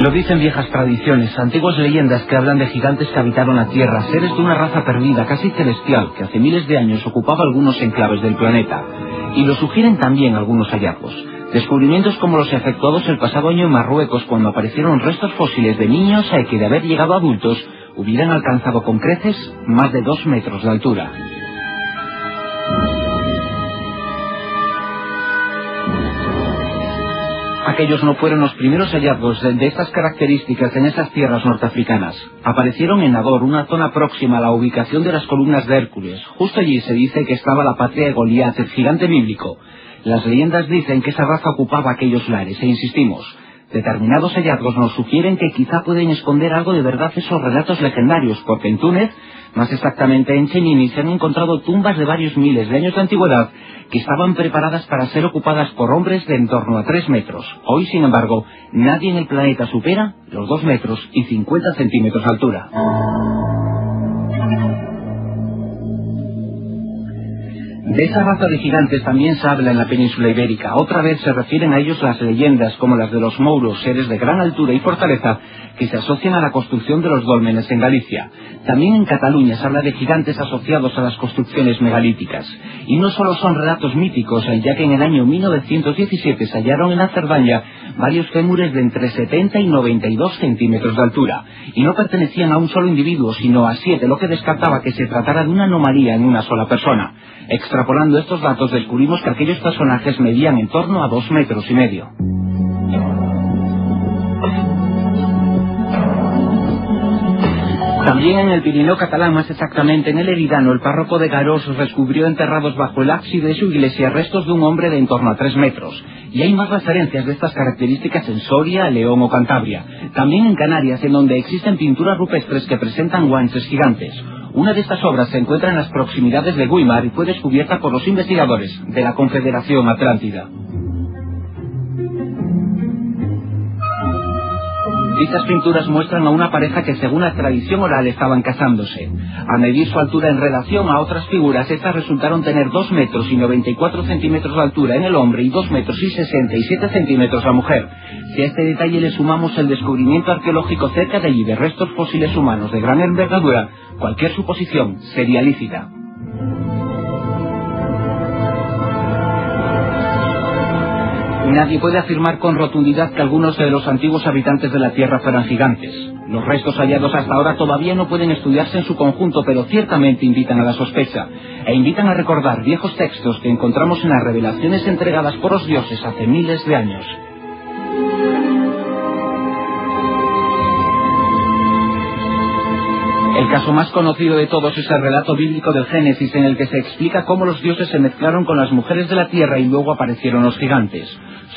Lo dicen viejas tradiciones, antiguas leyendas que hablan de gigantes que habitaron la Tierra, seres de una raza perdida, casi celestial, que hace miles de años ocupaba algunos enclaves del planeta. Y lo sugieren también algunos hallazgos. Descubrimientos como los efectuados el pasado año en Marruecos, cuando aparecieron restos fósiles de niños que, de haber llegado a adultos, hubieran alcanzado con creces más de 2 metros de altura. Aquellos no fueron los primeros hallazgos de estas características en esas tierras norteafricanas. Aparecieron en Nador, una zona próxima a la ubicación de las columnas de Hércules. Justo allí se dice que estaba la patria de Goliat, el gigante bíblico. Las leyendas dicen que esa raza ocupaba aquellos lares, e insistimos, determinados hallazgos nos sugieren que quizá pueden esconder algo de verdad esos relatos legendarios, porque en Túnez, más exactamente en Chenini, se han encontrado tumbas de varios miles de años de antigüedad que estaban preparadas para ser ocupadas por hombres de en torno a 3 metros. Hoy, sin embargo, nadie en el planeta supera los 2 metros y 50 centímetros de altura. De esa raza de gigantes también se habla en la península ibérica. Otra vez se refieren a ellos las leyendas como las de los mouros, seres de gran altura y fortaleza que se asocian a la construcción de los dólmenes en Galicia. También en Cataluña se habla de gigantes asociados a las construcciones megalíticas. Y no solo son relatos míticos, ya que en el año 1917 se hallaron en la Cerdaña varios fémures de entre 70 y 92 centímetros de altura. Y no pertenecían a un solo individuo, sino a 7, lo que descartaba que se tratara de una anomalía en una sola persona. Extrapolando estos datos descubrimos que aquellos personajes medían en torno a 2,5 metros. También en el Pirineo catalán, más exactamente en el Eridano, el párroco de Garosos descubrió enterrados bajo el ábside de su iglesia restos de un hombre de en torno a 3 metros. Y hay más referencias de estas características en Soria, León o Cantabria. También en Canarias, en donde existen pinturas rupestres que presentan guanches gigantes. Una de estas obras se encuentra en las proximidades de Guimar y fue descubierta por los investigadores de la Confederación Atlántida. Dichas pinturas muestran a una pareja que según la tradición oral estaban casándose. A medir su altura en relación a otras figuras, estas resultaron tener 2 metros y 94 centímetros de altura en el hombre y 2 metros y 67 centímetros la mujer. Si a este detalle le sumamos el descubrimiento arqueológico cerca de allí de restos fósiles humanos de gran envergadura, cualquier suposición sería lícita. Nadie puede afirmar con rotundidad que algunos de los antiguos habitantes de la Tierra fueran gigantes. Los restos hallados hasta ahora todavía no pueden estudiarse en su conjunto, pero ciertamente invitan a la sospecha, e invitan a recordar viejos textos que encontramos en las revelaciones entregadas por los dioses hace miles de años. El caso más conocido de todos es el relato bíblico del Génesis, en el que se explica cómo los dioses se mezclaron con las mujeres de la tierra y luego aparecieron los gigantes.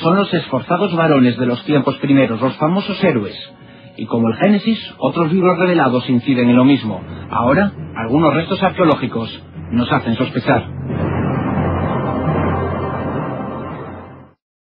Son los esforzados varones de los tiempos primeros, los famosos héroes. Y como el Génesis, otros libros revelados inciden en lo mismo. Ahora, algunos restos arqueológicos nos hacen sospechar.